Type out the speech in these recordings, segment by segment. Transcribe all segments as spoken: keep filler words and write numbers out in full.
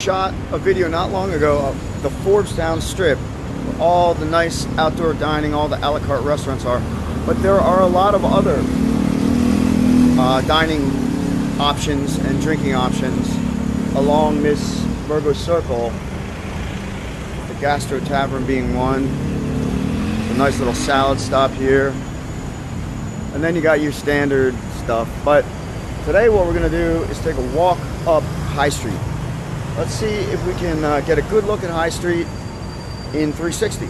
Shot a video not long ago of the Forbestown Strip, where all the nice outdoor dining, all the a la carte restaurants are. But there are a lot of other uh, dining options and drinking options along Miss Virgo Circle. The Gastro Tavern being one. A nice little salad stop here. And then you got your standard stuff. But today what we're going to do is take a walk up High Street. Let's see if we can uh, get a good look at High Street in three sixty.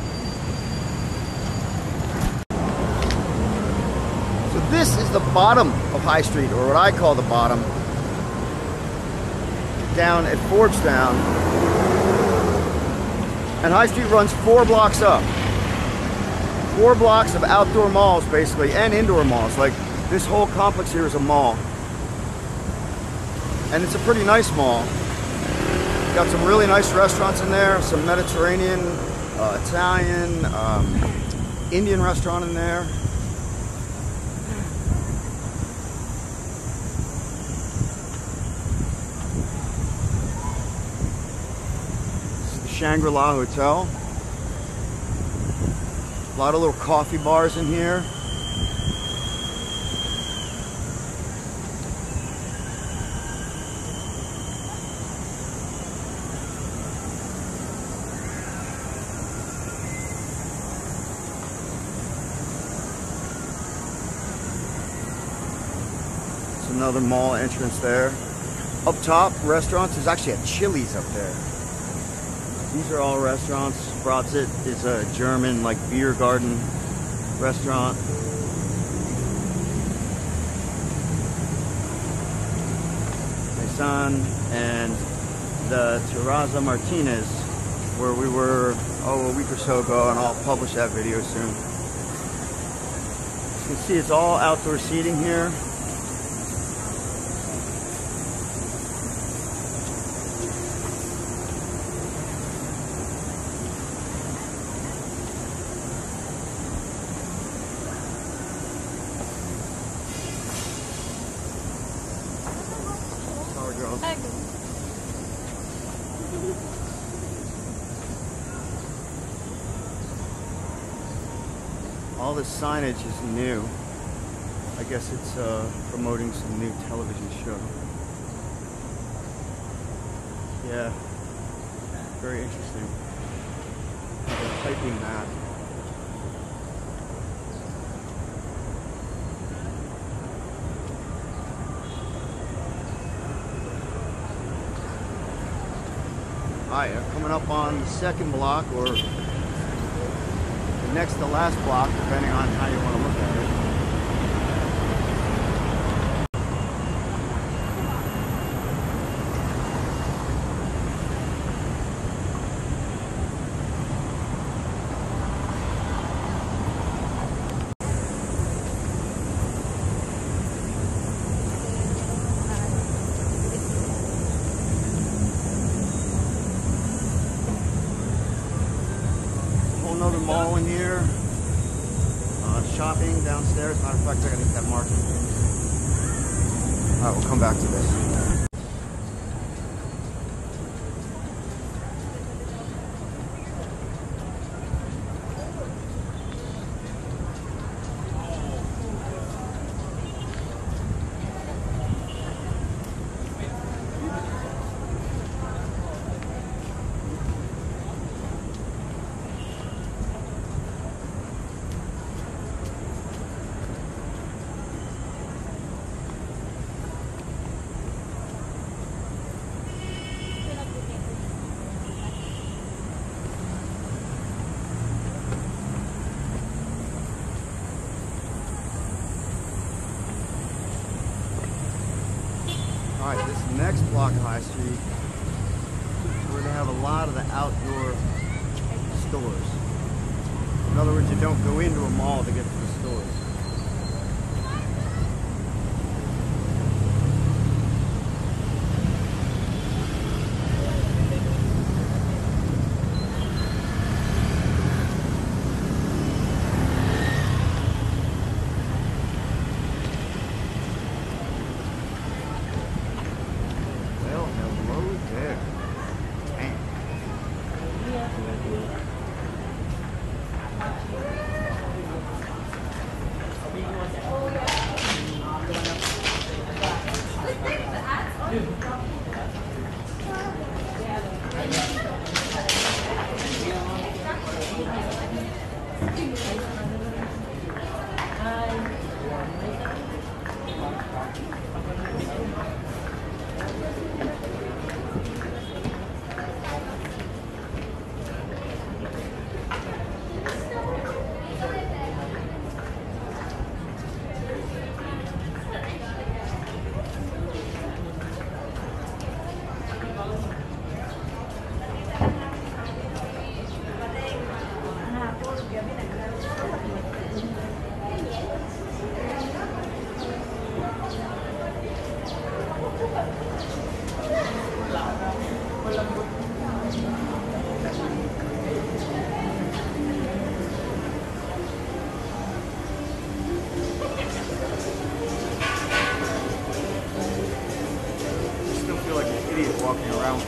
So this is the bottom of High Street, or what I call the bottom, down at Forbestown. And High Street runs four blocks up. Four blocks of outdoor malls, basically, and indoor malls. Like, this whole complex here is a mall. And it's a pretty nice mall. Got some really nice restaurants in there, some Mediterranean, uh, Italian, um, Indian restaurant in there. This is the Shangri-La Hotel. A lot of little coffee bars in here. Another mall entrance there. Up top, restaurants. There's actually a Chili's up there. These are all restaurants. Bratzit is a German, like, beer garden restaurant. Meissan and the Terraza Martinez, where we were, oh, a week or so ago, and I'll publish that video soon. You can see it's all outdoor seating here. All this signage is new. I guess it's uh, promoting some new television show. Yeah, very interesting. I'm typing that. Alright, I'm coming up on the second block, or the next to last block, depending on how you want to look at another mall in here, uh, shopping downstairs. Matter of fact, I gotta hit that market. Alright, we'll come back to this. Alright, this next block of High Street, we're going to have a lot of the outdoor stores. In other words, you don't go into a mall to get to the stores. Hello there. walking around.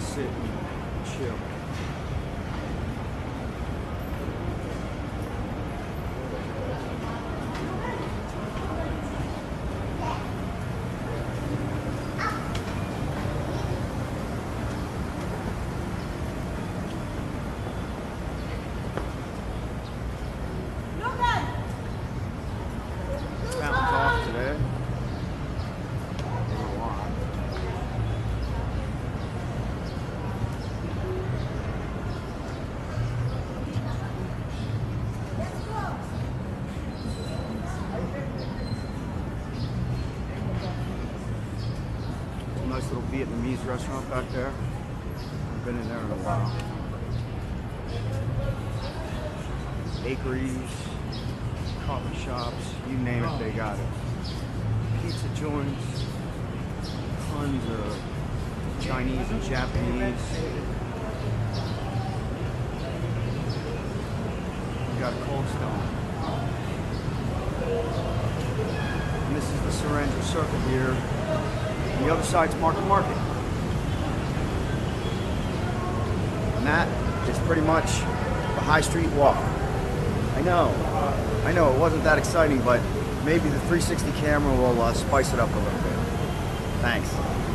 Sit and chill. Mountains off today. Vietnamese restaurant back there. I've been in there in a while. Bakeries, coffee shops, you name it, they got it. Pizza joints, tons of Chinese and Japanese. We got Cold Stone. And this is the Serendra Circle here. And the other side's Market Market. And that is pretty much the High Street walk. I know, I know it wasn't that exciting, but maybe the three sixty camera will uh, spice it up a little bit. Thanks.